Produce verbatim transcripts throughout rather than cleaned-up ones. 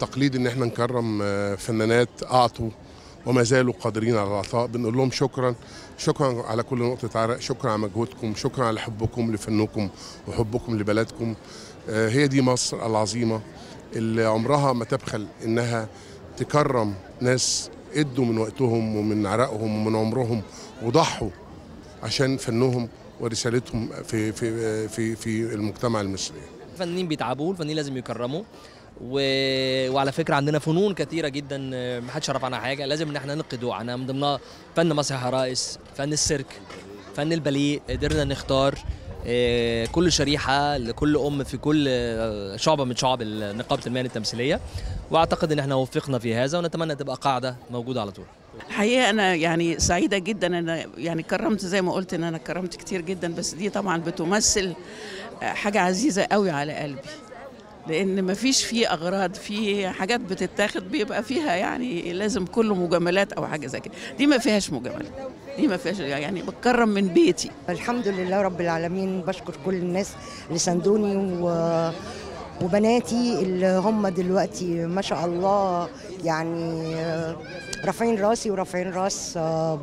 تقليد ان احنا نكرم فنانات اعطوا وما زالوا قادرين على العطاء، بنقول لهم شكرا شكرا على كل نقطة عرق، شكرا على مجهودكم، شكرا على حبكم لفنكم وحبكم لبلدكم. هي دي مصر العظيمة اللي عمرها ما تبخل انها تكرم ناس ادوا من وقتهم ومن عرقهم ومن عمرهم وضحوا عشان فنهم ورسالتهم في في في في المجتمع المصري. الفنانين بيتعبوا، الفنانين لازم يكرموا، و... وعلى فكره عندنا فنون كثيره جدا ما حدش يعرف عنها حاجه، لازم ان احنا نقدوها. عنها من ضمنها فن مسرح الرقص، فن السيرك، فن الباليه. قدرنا نختار كل شريحه لكل ام في كل شعبه من شعب نقابه المهن التمثيليه، واعتقد ان احنا وفقنا في هذا، ونتمنى تبقى قاعده موجوده على طول. الحقيقه انا يعني سعيده جدا، انا يعني كرمت زي ما قلت ان انا كرمت كتير جدا، بس دي طبعا بتمثل حاجه عزيزه قوي على قلبي، لان مفيش فيه اغراض، في حاجات بتتاخد بيبقى فيها يعني لازم كله مجاملات او حاجه زي كده، دي ما فيهاش مجاملات، دي ما فيهاش، يعني بتكرم من بيتي. الحمد لله رب العالمين، بشكر كل الناس اللي ساندوني و... وبناتي اللي هم دلوقتي ما شاء الله يعني رافعين راسي ورافعين راس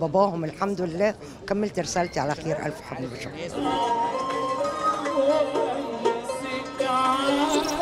باباهم الحمد لله. كملت رسالتي على خير، الف حمد وشكر.